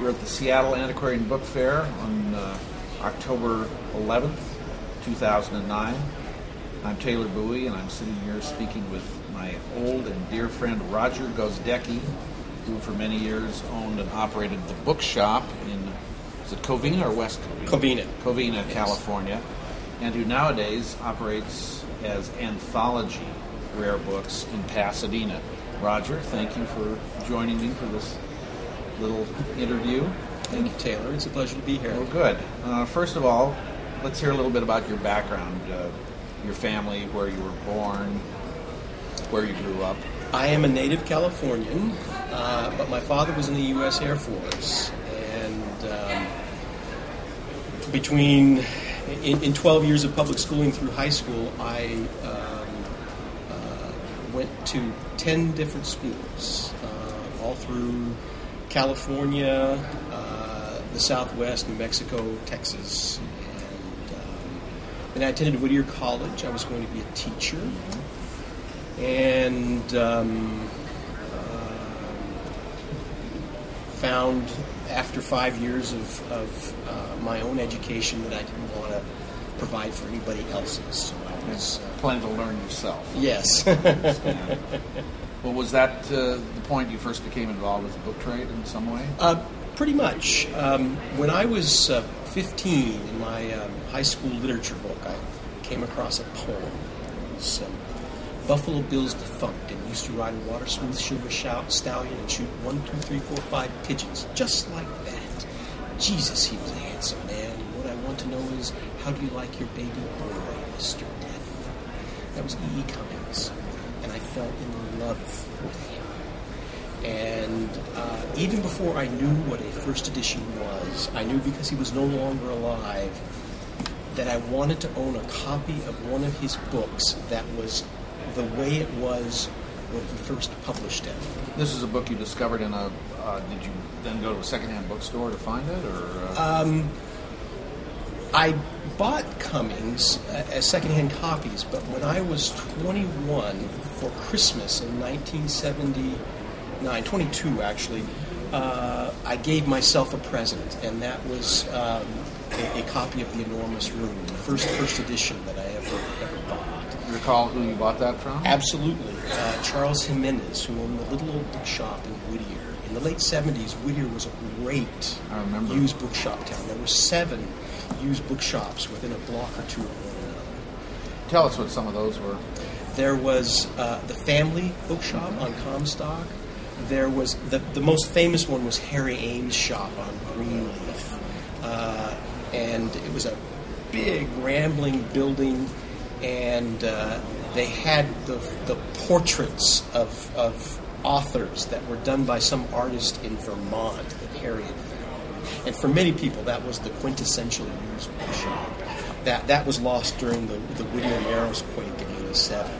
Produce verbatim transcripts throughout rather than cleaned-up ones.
We're at the Seattle Antiquarian Book Fair on uh, October eleventh, two thousand nine. I'm Taylor Bowie, and I'm sitting here speaking with my old and dear friend Roger Gozdecki, who for many years owned and operated the bookshop in, is it Covina or West Covina? Covina. Covina, yes. California, and who nowadays operates as Anthology Rare Books in Pasadena. Roger, thank you for joining me for this little interview. Thank you, Taylor. It's a pleasure to be here. Well, good. Uh, first of all, let's hear a little bit about your background, uh, your family, where you were born, where you grew up. I am a native Californian, uh, but my father was in the U S Air Force. And um, between, in, in twelve years of public schooling through high school, I um, uh, went to ten different schools, uh, all through California, uh, the Southwest, New Mexico, Texas, and, um, and I attended Whittier College. I was going to be a teacher, and um, uh, found after five years of, of uh, my own education that I didn't want to provide for anybody else's. So I was uh, planning to learn yourself. Yes. Well, was that uh, the point you first became involved with the book trade in some way? Uh, pretty much. Um, when I was uh, fifteen, in my um, high school literature book, I came across a poem. It was um, Buffalo Bill's defunct and used to ride a water-smooth sugar stallion and shoot one, two, three, four, five pigeons, just like that. Jesus, he was a handsome man. And what I want to know is, how do you like your baby boy, Mister Death? That was E. E. Cummings. And I fell in love with him. And uh, even before I knew what a first edition was, I knew because he was no longer alive that I wanted to own a copy of one of his books that was the way it was when he first published it. This is a book you discovered in a, uh, did you then go to a secondhand bookstore to find it? or? Uh... Um, I bought Cummings as secondhand copies, but when I was twenty-one for Christmas in nineteen seventy-nine, twenty-two actually, uh, I gave myself a present, and that was um, a, a copy of The Enormous Room, the first first edition that I ever ever bought. Do you recall who you bought that from? Absolutely, uh, Charles Jimenez, who owned the little old bookshop in Whittier. In the late seventies, Whittier was a great I remember. used bookshop town. There were seven used bookshops within a block or two of one another. Tell us what some of those were. There was uh, the Family Bookshop mm-hmm. on Comstock. There was the, the most famous one was Harry Ames' shop on Greenleaf, uh, and it was a big rambling building, and uh, they had the the portraits of of. authors that were done by some artist in Vermont that Harry had found. And for many people, that was the quintessential used bookshop. That that was lost during the, the Whittier Narrows quake in eighty-seven.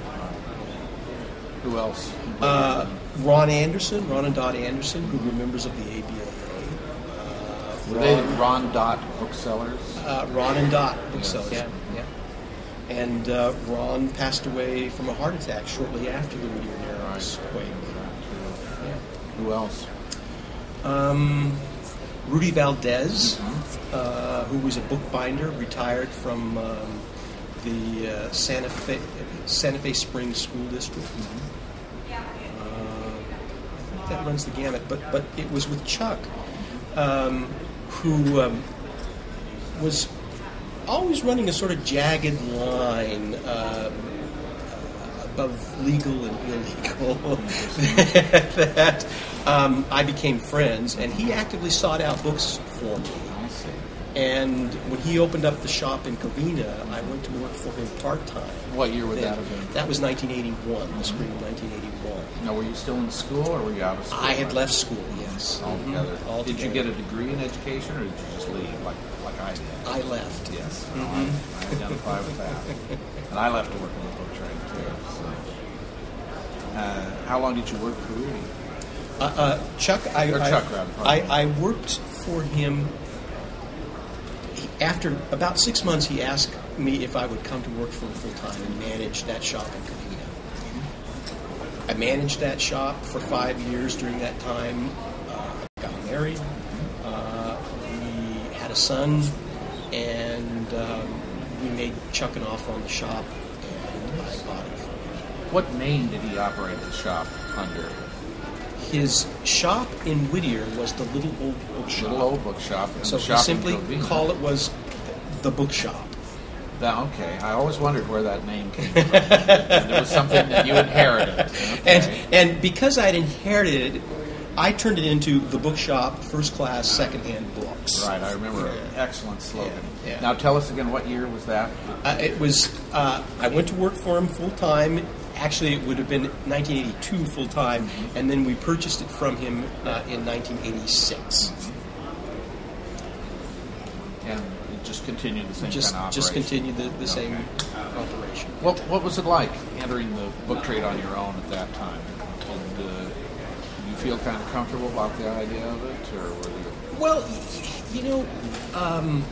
Who else? Uh, Ron Anderson, Ron and Dot Anderson, who were members of the A B L A. Uh, were Ron, they Ron Dot Booksellers? Uh, Ron and Dot Booksellers, yes. yeah. yeah. And uh, Ron passed away from a heart attack shortly after the Whittier Narrows quake. Who else? Um, Rudy Valdez, mm-hmm. uh, who was a bookbinder, retired from um, the uh, Santa Fe Santa Fe Springs School District. Mm-hmm. uh, I think that runs the gamut, but but it was with Chuck, um, who um, was always running a sort of jagged line. Uh, Of legal and illegal, that um, I became friends, and he actively sought out books for me. And when he opened up the shop in Covina, I went to work for him part time. What year would then, that have been? That was nineteen eighty-one, mm-hmm. the spring of nineteen eighty-one. Now, were you still in school, or were you out of school? I had left school, yes, altogether. Mm-hmm. altogether. Did you get a degree in education, or did you just leave? Like, like I did. I left. Yes, mm-hmm. I, I identify with that. And I left to work in the book trade. Uh, how long did you work for Rudy? Uh, uh, Chuck, I, or Chuck I, rather, I, I worked for him. He, after about six months, he asked me if I would come to work for him full time and manage that shop in Covina. I managed that shop for five years. During that time, uh, I got married. Uh, a son, and um, we made chucking off on the shop, and I bought it for him. What name did he operate the shop under? His shop in Whittier was the Little Old Bookshop. Little Old Bookshop. So we simply call it was the Bookshop. Okay, I always wondered where that name came from. And it was something that you inherited. Okay. And and because I'd inherited it, I turned it into the Bookshop, first class, secondhand books. Right, I remember. Yeah. Excellent slogan. Yeah. Yeah. Now tell us again, what year was that? Uh, it was, uh, I went to work for him full time. Actually, it would have been nineteen eighty-two full time, mm-hmm. and then we purchased it from him uh, in nineteen eighty-six. Mm-hmm. And it just continued the same just, kind of operation? Just continued the, the okay. same operation. What, what was it like entering the book trade on your own at that time? And uh, did you feel kind of comfortable about the idea of it? Or were you... Well, you know... Um,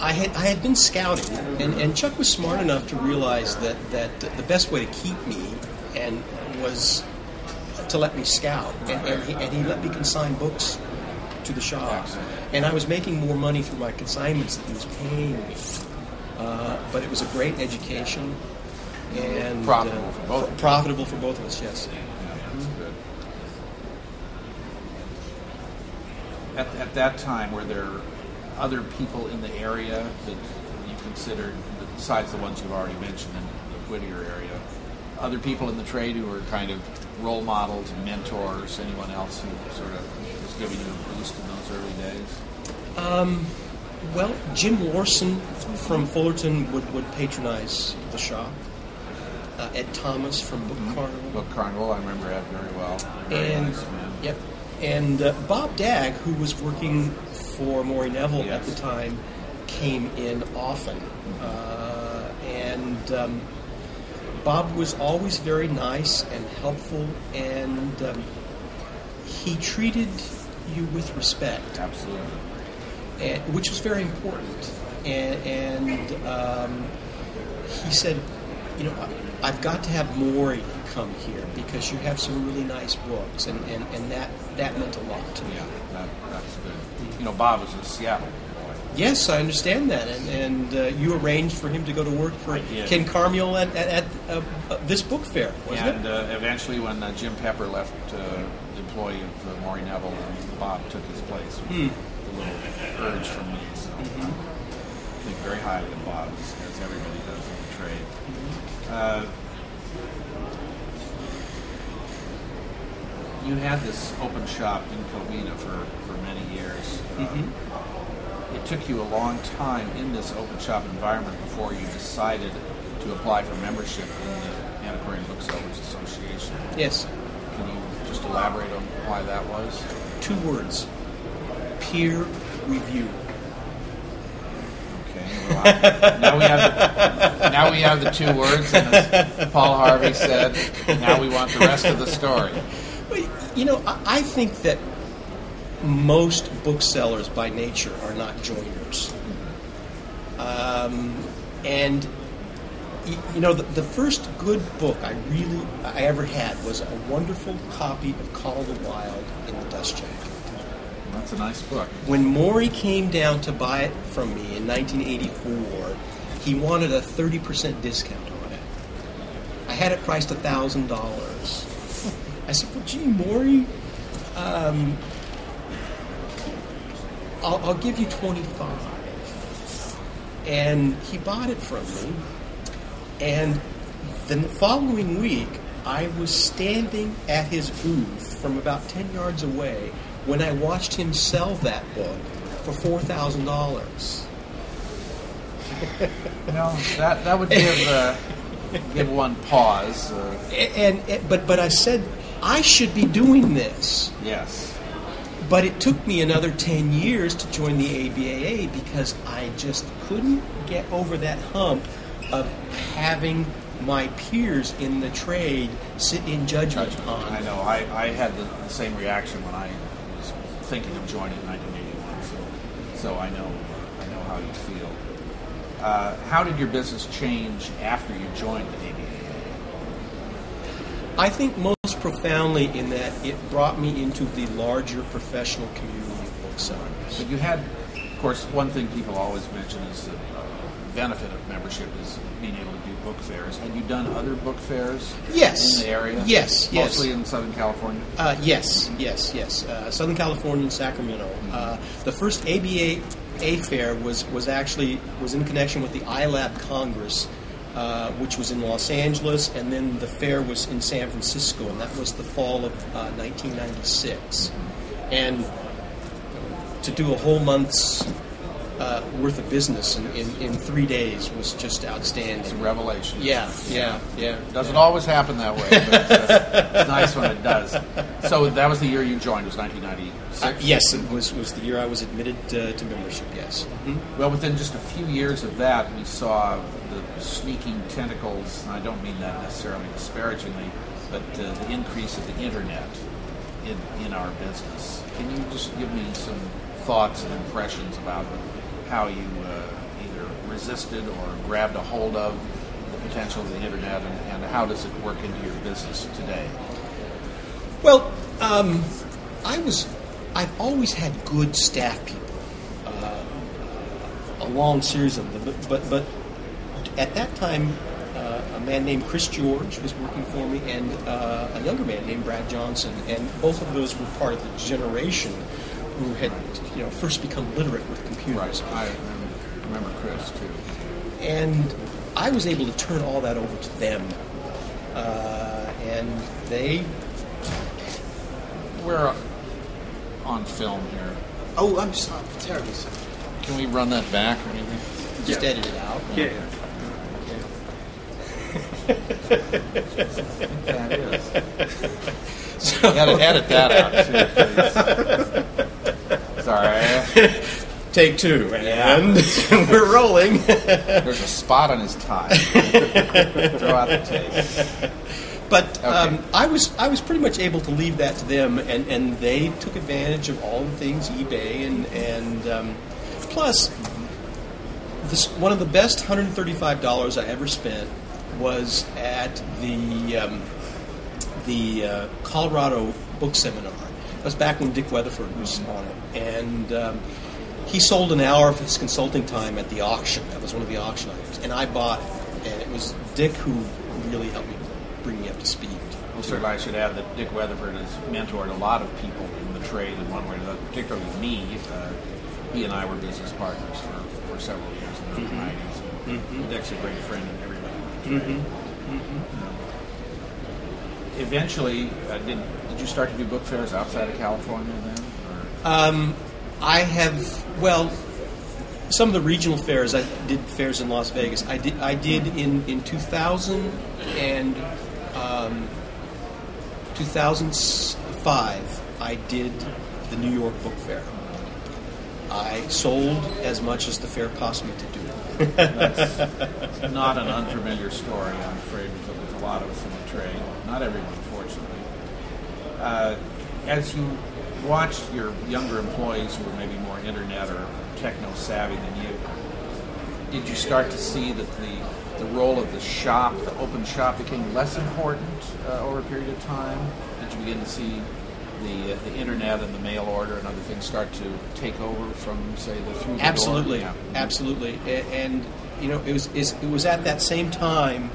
I had I had been scouting, and, and Chuck was smart enough to realize that, that the best way to keep me and was to let me scout, and, and, he, and he let me consign books to the shop, and I was making more money through my consignments than he was paying me. Uh, but it was a great education, and profitable uh, for both. Profitable for both of us, yes. Mm-hmm. At at that time, were there other people in the area that you considered, besides the ones you've already mentioned in the Whittier area, other people in the trade who were kind of role models, mentors, anyone else who sort of was giving you a boost in those early days? Um, well, Jim Larson from Fullerton would, would patronize the shop. Uh, Ed Thomas from Book mm-hmm. Carnival. Book Carnival, I remember Ed very well. Very and, nice man. Yep. And uh, Bob Dagg, who was working for Maury Neville yes. at the time, came in often. Uh, and um, Bob was always very nice and helpful, and um, he treated you with respect. Absolutely. And, which was very important. And, and um, he said, you know, I've got to have Maury come here because you have some really nice books, and, and, and that, that meant a lot to me. Yeah, that, that's good. You know, Bob was in Seattle. Yes, I understand that, and, and uh, you arranged for him to go to work for Ken Carmiel at, at, at uh, uh, this book fair, wasn't and, it? And uh, eventually when uh, Jim Pepper left uh, the employee of uh, Maury Neville, and Bob took his place. Mm. A little urge from me, so mm-hmm. I think very highly of Bob, as everybody does in the trade. Mm-hmm. uh, You had this open shop in Covina for, for many years. Mm-hmm. uh, it took you a long time in this open shop environment before you decided to apply for membership in the Antiquarian Booksellers Association. Yes. Can you just elaborate on why that was? Two words. Peer review. Okay. Well, now we have the, now we have the two words, and as Paul Harvey said, now we want the rest of the story. You know, I think that most booksellers by nature are not joiners. Um, and, you know, the, the first good book I really, I ever had was a wonderful copy of Call of the Wild in the Dust Jacket. That's a nice book. When Maury came down to buy it from me in nineteen eighty-four, he wanted a thirty percent discount on it. I had it priced one thousand dollars. I said, well, gee, Maury, um, I'll, I'll give you twenty-five. And he bought it from me. And the following week, I was standing at his booth from about ten yards away when I watched him sell that book for four thousand dollars. Well, that, that would give, uh, give one pause. Uh. And, and but, but I said, I should be doing this. Yes. But it took me another ten years to join the A B A A because I just couldn't get over that hump of having my peers in the trade sit in judgment, judgment. on. I know. I, I had the, the same reaction when I was thinking of joining in nineteen eighty-one. So, so I know I know how you feel. Uh, how did your business change after you joined the A B A A? I think most profoundly in that it brought me into the larger professional community of bookseller. But you had, of course, one thing people always mention is that benefit of membership is being able to do book fairs. Had you done other book fairs yes. in the area? Yes, mostly yes. Mostly in Southern California? Uh, yes, yes, yes. Uh, Southern California and Sacramento. Mm-hmm. Uh, the first A B A A fair was, was actually was in connection with the I L A B Congress, uh, which was in Los Angeles, and then the fair was in San Francisco, and that was the fall of uh, nineteen ninety-six. And to do a whole month's Uh, worth of business in, in, in three days was just outstanding. It's a revelation. Yeah, yeah, yeah. It doesn't yeah. always happen that way, but uh, it's nice when it does. So that was the year you joined, was nineteen ninety-six? Uh, yes, it was, was the year I was admitted uh, to membership, yes. Mm-hmm. Well, within just a few years of that, we saw the sneaking tentacles, and I don't mean that necessarily disparagingly, but uh, the increase of the Internet in, in our business. Can you just give me some thoughts and impressions about how you uh, either resisted or grabbed a hold of the potential of the Internet, and, and how does it work into your business today? Well, um, I was, I've always had good staff people, uh, a long series of them, but, but, but at that time, uh, a man named Chris George was working for me, and uh, a younger man named Brad Johnson, and both of those were part of the generation who had, you know, first become literate with computers. Right. I remember, remember Chris, too. And I was able to turn all that over to them. Uh, and they... We're on film here. Oh, I'm sorry. Terribly sorry. Can we run that back or anything? Just yeah. edit it out. Yeah, yeah. That is. So, edit, edit that out, too, please. Sorry. Take two, and yeah. we're rolling. There's a spot on his tie. Throw out the tape. But okay. um, I was I was pretty much able to leave that to them, and, and they took advantage of all the things eBay and and um, plus this one of the best one hundred thirty-five dollars I ever spent was at the um, the uh, Colorado Book Seminar. That was back when Dick Weatherford was on it. And um, he sold an hour of his consulting time at the auction. That was one of the auction items. And I bought it. And it was Dick who really helped me bring me up to speed. Well, certainly I should add that Dick Weatherford has mentored a lot of people in the trade in one way or another, particularly me. Uh, he and I were business partners for, for several years in the mm-hmm. nineties. And mm-hmm. Dick's a great friend of everybody in the trade. Mm-hmm. Mm-hmm. Um, eventually, uh, did, did you start to do book fairs outside of California then? Um, I have, well, some of the regional fairs, I did fairs in Las Vegas. I did, I did in, in two thousand and um, two thousand five, I did the New York Book Fair. I sold as much as the fair cost me to do. That's not an unfamiliar story, I'm afraid, because there's a lot of us in the trade. Not everyone, fortunately. Uh, as you watch your younger employees who are maybe more internet or techno-savvy than you, did you start to see that the, the role of the shop, the open shop, became less important uh, over a period of time? Did you begin to see the uh, the internet and the mail order and other things start to take over from, say, the through the Absolutely. door? Yeah. Absolutely. And, you know, it was it was at that same time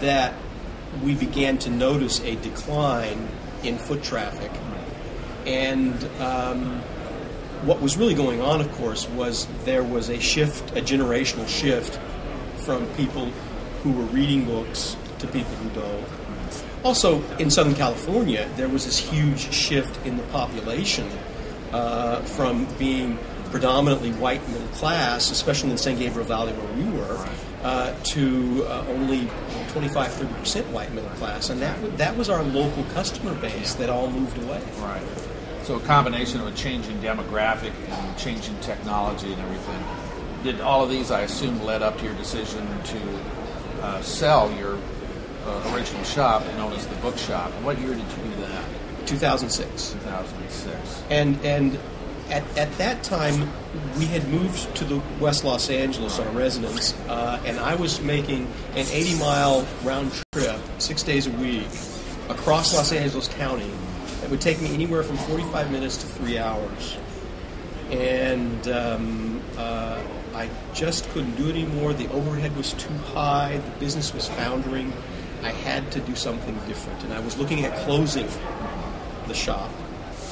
that we began to notice a decline in foot traffic. And um, what was really going on, of course, was there was a shift, a generational shift from people who were reading books to people who don't. Also, in Southern California, there was this huge shift in the population uh, from being predominantly white middle class, especially in the San Gabriel Valley where we were, uh, to uh, only twenty-five to thirty percent white middle class. And that, that was our local customer base that all moved away. Right. So a combination of a changing demographic and changing technology and everything. Did all of these, I assume, led up to your decision to uh, sell your uh, original shop known as the Book Shop? And what year did you do that? two thousand six. two thousand six. And and at at that time, we had moved to the West Los Angeles, our residence, uh, and I was making an eighty-mile round trip, six days a week, across Los Angeles County. It would take me anywhere from forty-five minutes to three hours. and um, uh, I just couldn't do it anymore. The overhead was too high. The business was foundering. I had to do something different, and I was looking at closing the shop.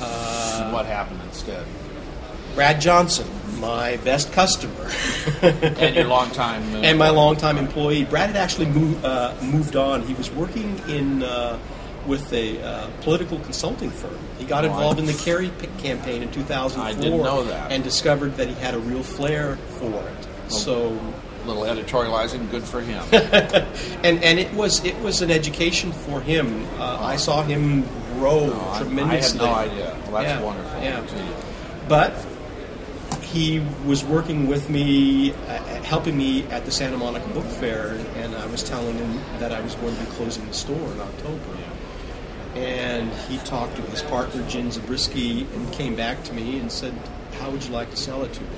Uh, what happened instead? Brad Johnson, my best customer, and your longtime uh, and my longtime employee. Brad had actually moved uh, moved on. He was working in uh, with a uh, political consulting firm. He got oh, involved I, in the Kerry Pick campaign in two thousand four. I didn't know that, and discovered that he had a real flair for it. Well, so. Little editorializing, good for him. and and it was it was an education for him. Uh, I saw him grow no, tremendously. I, I had no idea. Well, that's yeah, wonderful. Yeah. But he was working with me, uh, helping me at the Santa Monica Book Fair, and I was telling him that I was going to be closing the store in October. Yeah. And he talked to his partner, Jim Zabriskie, and came back to me and said, "How would you like to sell it to me?"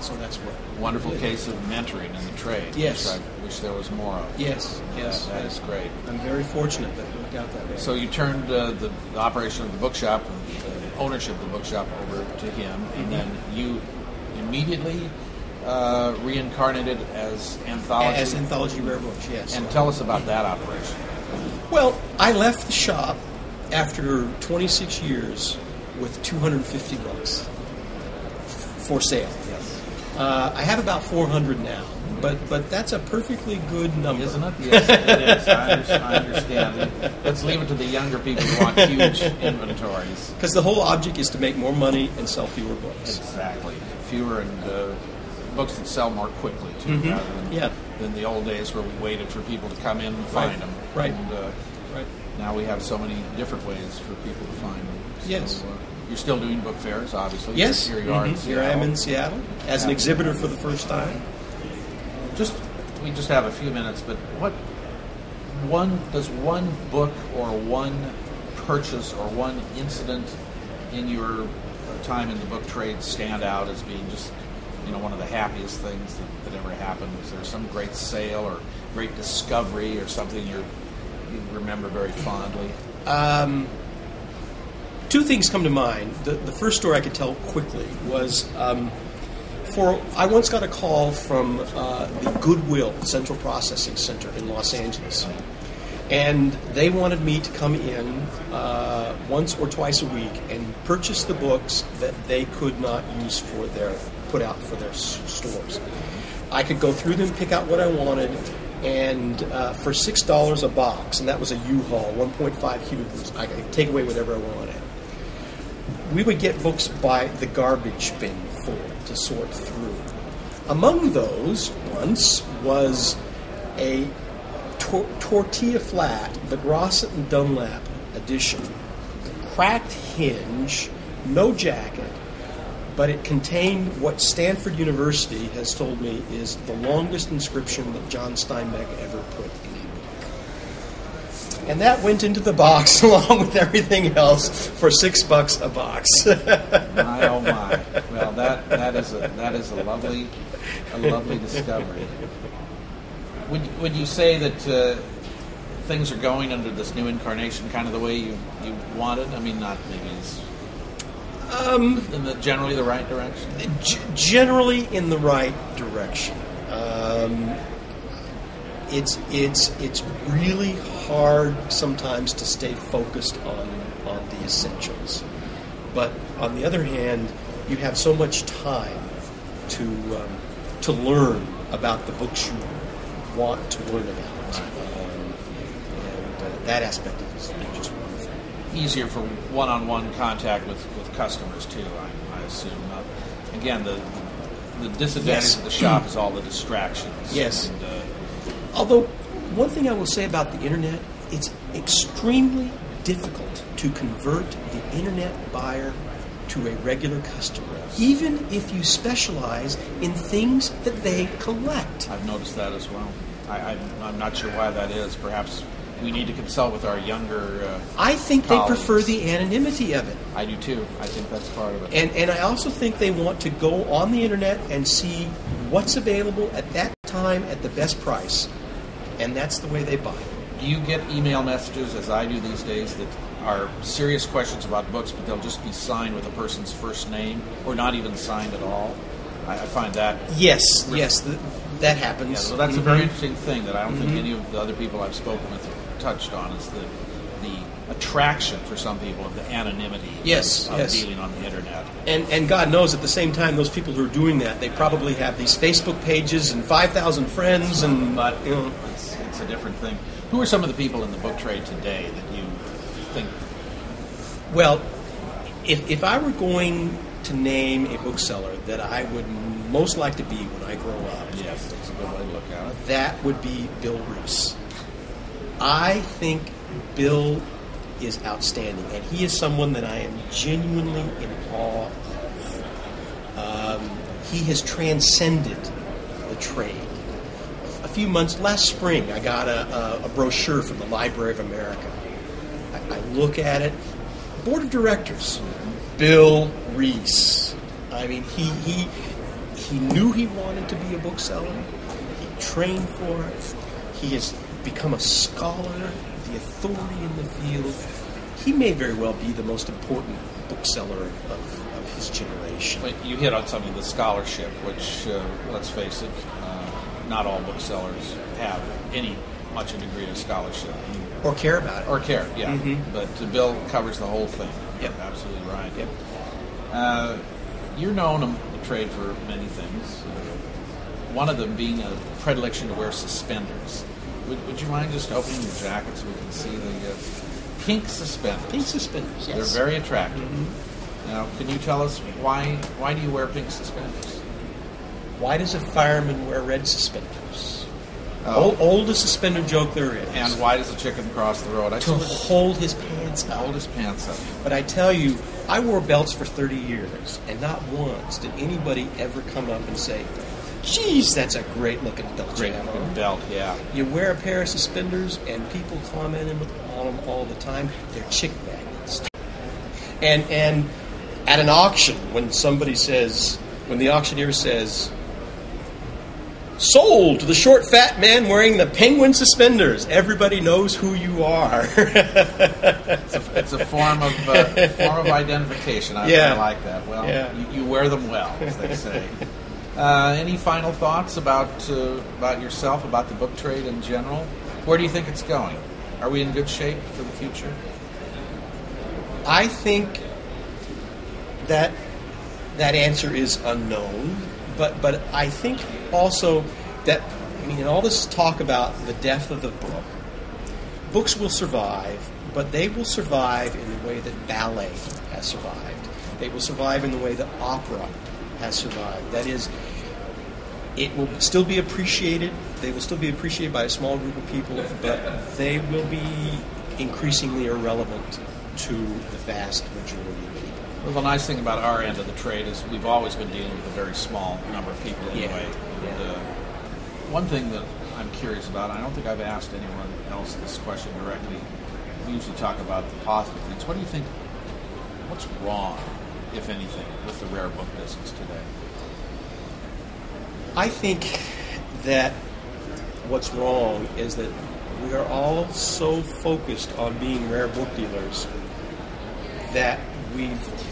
So that's what. Wonderful case of mentoring in the trade. Yes. Which I wish there was more of. Yes, yes. That, that is great. I'm very fortunate that it worked out that way. So you turned uh, the, the operation of the bookshop, the ownership of the bookshop, over to him, and mm-hmm. then you immediately uh, reincarnated as Anthology? As Anthology Rare Books, yes. And tell us about that operation. Well, I left the shop after twenty-six years with two hundred fifty books for sale. Yes. Uh, I have about four hundred now, but but that's a perfectly good number. Isn't it? Yes, it is. I, under, I understand. Let's leave it to the younger people who want huge inventories. Because the whole object is to make more money and sell fewer books. Exactly. Fewer and uh, books that sell more quickly, too, mm-hmm. rather than, yeah. than the old days where we waited for people to come in and find right. them. Right. And, uh, right. Now we have so many different ways for people to find them. So, yes. Uh, You're still doing book fairs, obviously. Yes. Here you are mm-hmm. in Seattle. Here I am in Seattle as an exhibitor for the first time. Just we just have a few minutes, but what one does one book or one purchase or one incident in your time in the book trade stand out as being just you know one of the happiest things that, that ever happened? Was there some great sale or great discovery or something you're, you remember very fondly? Um. Two things come to mind. The, the first story I could tell quickly was um, for I once got a call from uh, the Goodwill Central Processing Center in Los Angeles, and they wanted me to come in uh, once or twice a week and purchase the books that they could not use for their put out for their s- stores. I could go through them, pick out what I wanted, and uh, for six dollars a box, and that was a U-Haul, one point five cubicles, I could take away whatever I wanted. We would get books by the garbage bin full to sort through. Among those once was a tor- Tortilla Flat, the Grosset and Dunlap edition. Cracked hinge, no jacket, but it contained what Stanford University has told me is the longest inscription that John Steinbeck ever put in. And that went into the box along with everything else for six bucks a box. My oh my! Well, that that is a that is a lovely, a lovely discovery. Would would you say that uh, things are going under this new incarnation kind of the way you you wanted? I mean, not maybe it's um, in the generally the right direction. G- generally in the right direction. Um, It's it's it's really hard sometimes to stay focused on on the essentials, but on the other hand, you have so much time to um, to learn about the books you want to learn about, um, and uh, that aspect of it is just wonderful. Easier for one-on-one contact with, with customers too, I, I assume. Uh, again, the the disadvantage yes. of the shop is all the distractions. Yes. And, uh, Although, one thing I will say about the Internet, it's extremely difficult to convert the Internet buyer to a regular customer, even if you specialize in things that they collect. I've noticed that as well. I, I'm, I'm not sure why that is. Perhaps we need to consult with our younger uh, I think colleagues. They prefer the anonymity of it. I do, too. I think that's part of it. And, and I also think they want to go on the Internet and see what's available at that time at the best price. And that's the way they buy it. Do you get email messages, as I do these days, that are serious questions about books, but they'll just be signed with a person's first name or not even signed at all. I, I find that... Yes, really, yes, th- that happens. Yeah, so that's mm-hmm. a very interesting thing that I don't mm-hmm. think any of the other people I've spoken with have touched on, is the, the attraction for some people of the anonymity yes, of yes. dealing on the Internet. And, and God knows, at the same time, those people who are doing that, they probably have these Facebook pages and five thousand friends and... But you know, it's, it's a different thing. Who are some of the people in the book trade today that you think? Well, if if I were going to name a bookseller that I would most like to be when I grow up, yes, that's a good way to look at it. That would be Bill Reese. I think Bill is outstanding, and he is someone that I am genuinely in awe of. Um, he has transcended the trade. A few months, last spring, I got a, a, a brochure from the Library of America. I, I look at it. Board of Directors, Bill Reese. I mean, he he he knew he wanted to be a bookseller. He trained for it. He has become a scholar, the authority in the field. He may very well be the most important bookseller of, of his generation. But you hit on something, the scholarship, which, uh, let's face it, uh, not all booksellers have any much a degree of scholarship. Or care about it. Or care, yeah. Mm-hmm. But Bill covers the whole thing. Yep. You're absolutely right. Yep. Uh, you're known in the trade for many things. Uh, one of them being a predilection to wear suspenders. Would, would you mind just opening your jacket so we can see the uh, pink suspenders? Pink suspenders, yes. They're very attractive. Mm-hmm. Now, can you tell us why, why do you wear pink suspenders? Why does a fireman wear red suspenders? Oh. Old, oldest suspender joke there is. And why does a chicken cross the road? I to hold his pants up. Hold his pants up. But I tell you, I wore belts for thirty years, and not once did anybody ever come up and say, "Geez, that's a great looking belt." Great looking belt, yeah. You wear a pair of suspenders, and people comment on them all the time. They're chick magnets. And and at an auction, when somebody says, when the auctioneer says, "Sold to the short, fat man wearing the penguin suspenders," everybody knows who you are. it's, a, it's a form of uh, form of identification. I yeah. really like that. Well, yeah. you, you wear them well, as they say. Uh, any final thoughts about uh, about yourself, about the book trade in general? Where do you think it's going? Are we in good shape for the future? I think that that answer is unknown. But but I think also that, I mean, in all this talk about the death of the book, books will survive, but they will survive in the way that ballet has survived. They will survive in the way that opera has survived. That is, it will still be appreciated. They will still be appreciated by a small group of people, but they will be increasingly irrelevant to the vast majority of people. Well, the nice thing about our end of the trade is we've always been dealing with a very small number of people anyway. Yeah. Yeah. And, uh, one thing that I'm curious about, I don't think I've asked anyone else this question directly. We usually talk about the positive things. What do you think, what's wrong, if anything, with the rare book business today? I think that what's wrong is that we are all so focused on being rare book dealers that we've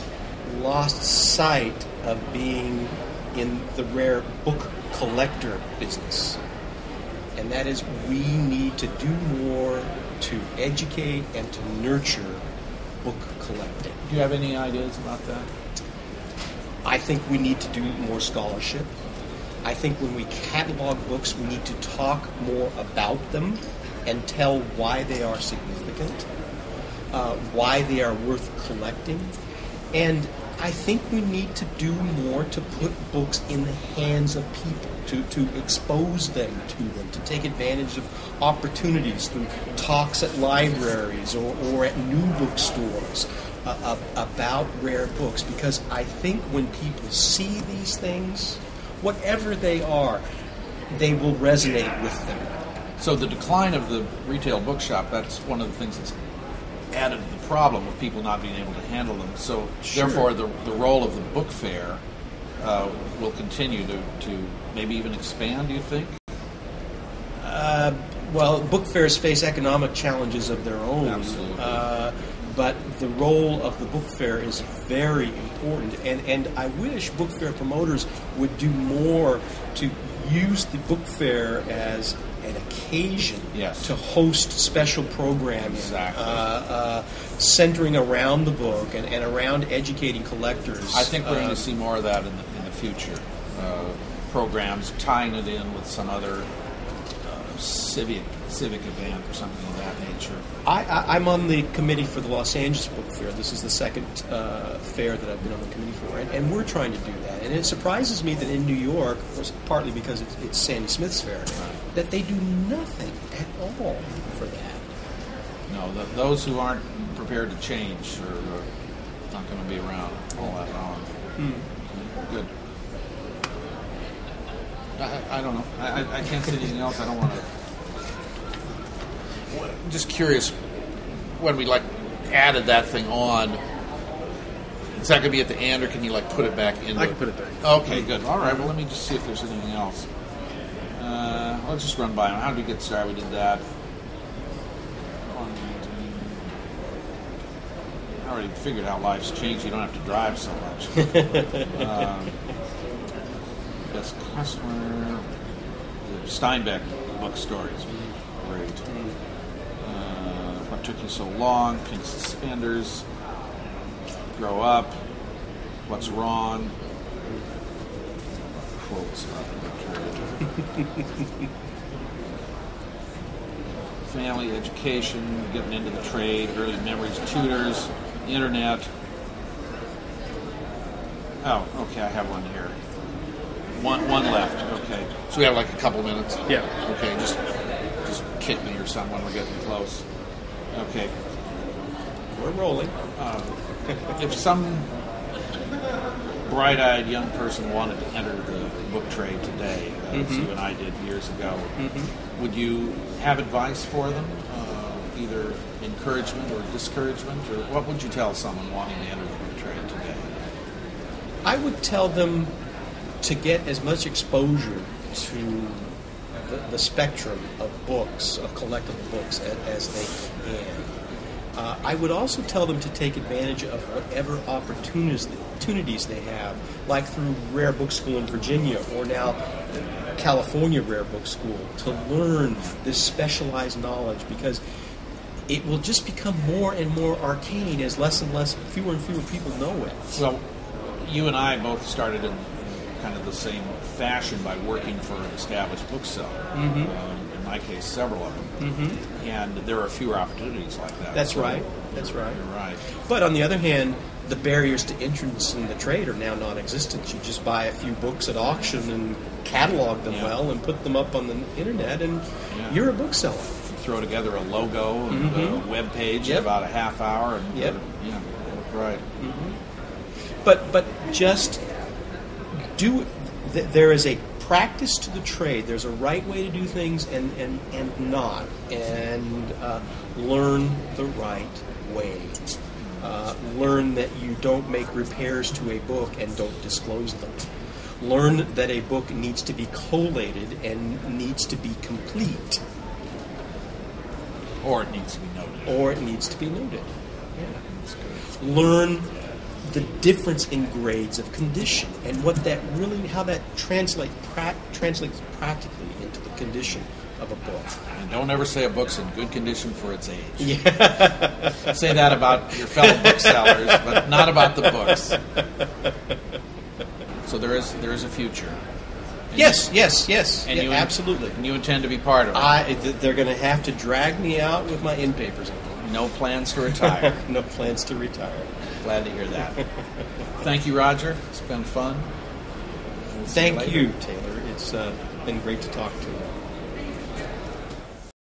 lost sight of being in the rare book collector business. And that is, we need to do more to educate and to nurture book collecting. Do you have any ideas about that? I think we need to do more scholarship. I think when we catalog books, we need to talk more about them and tell why they are significant, uh, why they are worth collecting. And I think we need to do more to put books in the hands of people, to, to expose them to them, to take advantage of opportunities through talks at libraries or, or at new bookstores uh, about rare books. Because I think when people see these things, whatever they are, they will resonate with them. So the decline of the retail bookshop, that's one of the things that's added to the problem of people not being able to handle them. So, sure. Therefore, the the role of the book fair uh, will continue to, to maybe even expand, do you think? Uh, well, book fairs face economic challenges of their own. Absolutely. Uh, but the role of the book fair is very important, and, and I wish book fair promoters would do more to use the book fair as an occasion yes. to host special programs exactly. uh, uh, centering around the book and, and around educating collectors. I think we're uh, going to see more of that in the, in the future, uh, programs tying it in with some other uh, civic civic event or something of that nature. I, I, I'm on the committee for the Los Angeles Book Fair. This is the second uh, fair that I've been on the committee for, and, and we're trying to do that. And it surprises me that in New York, partly because it's, it's Sandy Smith's fair, right. that they do nothing at all for that. No, the, those who aren't prepared to change are, are not going to be around all that long. Hmm. Good. I, I don't know. I, I can't say anything else. I don't want to... Just curious, when we like added that thing on, is that going to be at the end, or can you like put it back in? I can put it back. Okay, good. All right. Well, let me just see if there's anything else. Uh, let's just run by them. How did we get started? We did that. I already figured out life's changed. You don't have to drive so much. um, best customer, the Steinbeck book stories. Great. Uh, what took you so long? Pink Suspenders. Grow Up. What's Wrong? Quotes. Family, education, getting into the trade, early memories, tutors, internet. Oh, okay, I have one here. One, one left. Okay. So we have like a couple minutes. Yeah. Okay, just. Just kick me or someone. We're getting close. Okay, we're rolling. Uh, if some bright-eyed young person wanted to enter the book trade today, uh, mm-hmm. as you and I did years ago, mm-hmm. would you have advice for them, uh, either encouragement or discouragement, or what would you tell someone wanting to enter the book trade today? I would tell them to get as much exposure to The, the spectrum of books, of collectible books, as, as they can. Uh, I would also tell them to take advantage of whatever opportunities opportunities they have, like through Rare Book School in Virginia, or now California Rare Book School, to learn this specialized knowledge, because it will just become more and more arcane as less and less, fewer and fewer people know it. Well, you and I both started in kind of the same fashion by working for an established bookseller. Mm-hmm. Um, in my case, several of them. Mm-hmm. And there are fewer opportunities like that. That's so right. That's right. You're right. But on the other hand, the barriers to entrance in the trade are now non-existent. You just buy a few books at auction and catalog them yeah. well and put them up on the internet, and yeah. you're a bookseller. You throw together a logo and mm-hmm. a web page yep. in about a half hour, and yep. it, yeah, right. Mm-hmm. But but just. Do th- there is a practice to the trade. There's a right way to do things and and, and not. And uh, learn the right way. Uh, learn that you don't make repairs to a book and don't disclose them. Learn that a book needs to be collated and needs to be complete. Or it needs to be noted. Or it needs to be noted. Yeah, that's good. Learn the difference in grades of condition and what that really, how that translate, pra- translates practically into the condition of a book. And don't ever say a book's in good condition for its age. Yeah. Say that about your fellow booksellers, but not about the books. So there is there is a future. And yes, you, yes, yes, and yeah, you in, absolutely. And you intend to be part of it. I, they're going to have to drag me out with my end papers. No plans to retire. No plans to retire. Glad to hear that. Thank you, Roger. It's been fun. We'll Thank you, you Taylor. It's uh, been great to talk to you.